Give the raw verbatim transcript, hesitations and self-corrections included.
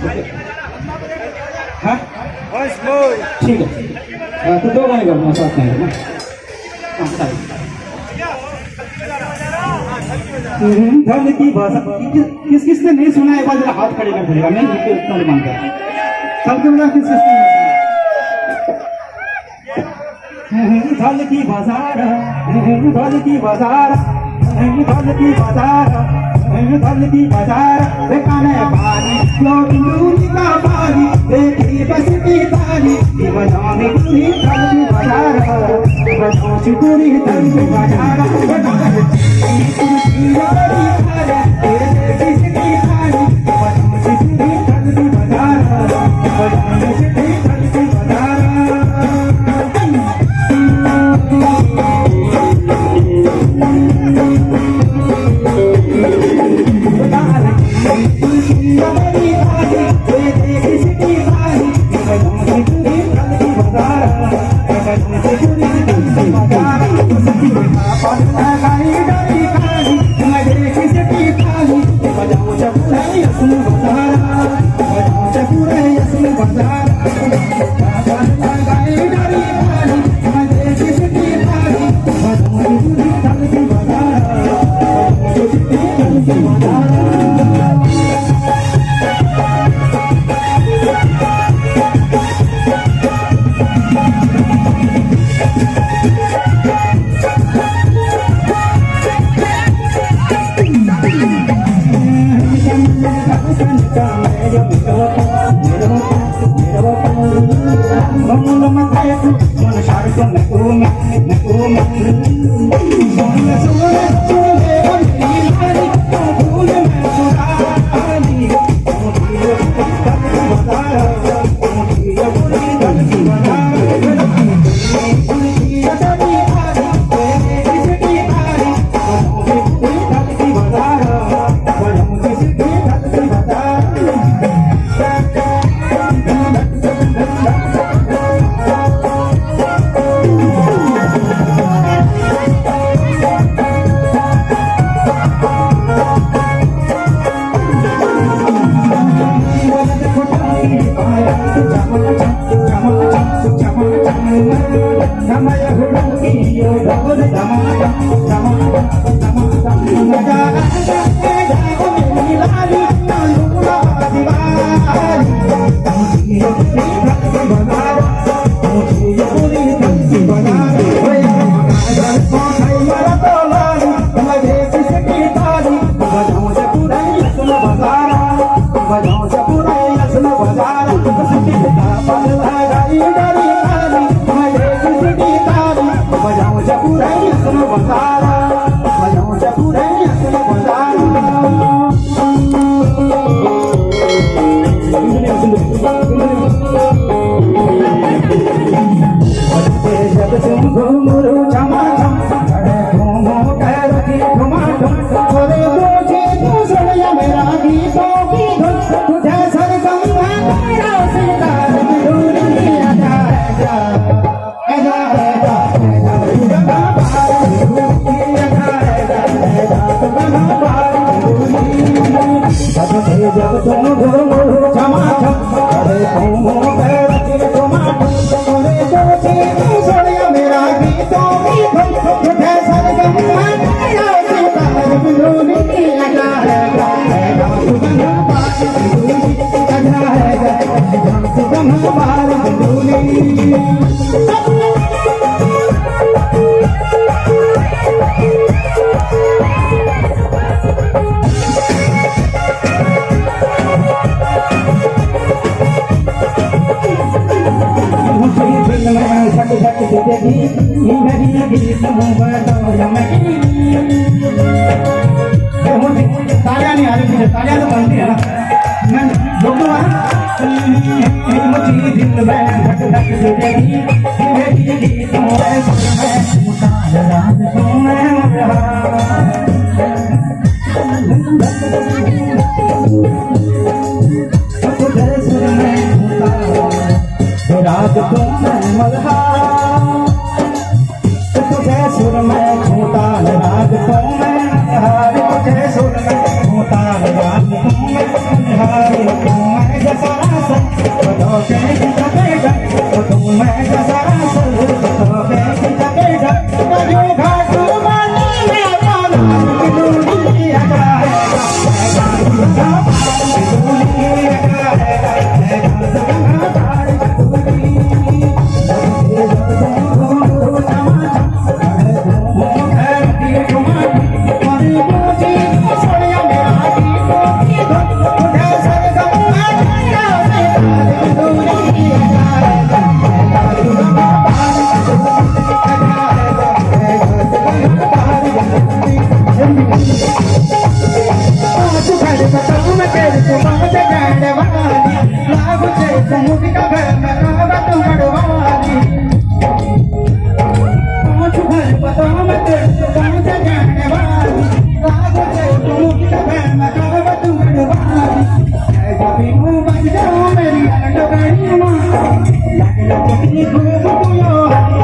ها؟ ठीक है तो दो गाने गाओ साथ में ना धर्म की भाषा किस किसने नहीं सुना है एक बार जरा हाथ खड़े कर देगा मैं इसके उत्तर मांगता हूँ सबके बता किस किसने नहीं सुना धर्म की भाषा धर्म की भाषा धर्म की भाषा धर्म की भाषा बेकाने पानी लोग लूट का पानी देखी बस की ताली बजाने पूरी धर्म भाषा بسو شكوري تنسو بجارة بجارة بسو شكوري بجارة بسو شكوري بجارة بسو شكوري تنسو بجارة بسو شكوري تنسو I'm لكن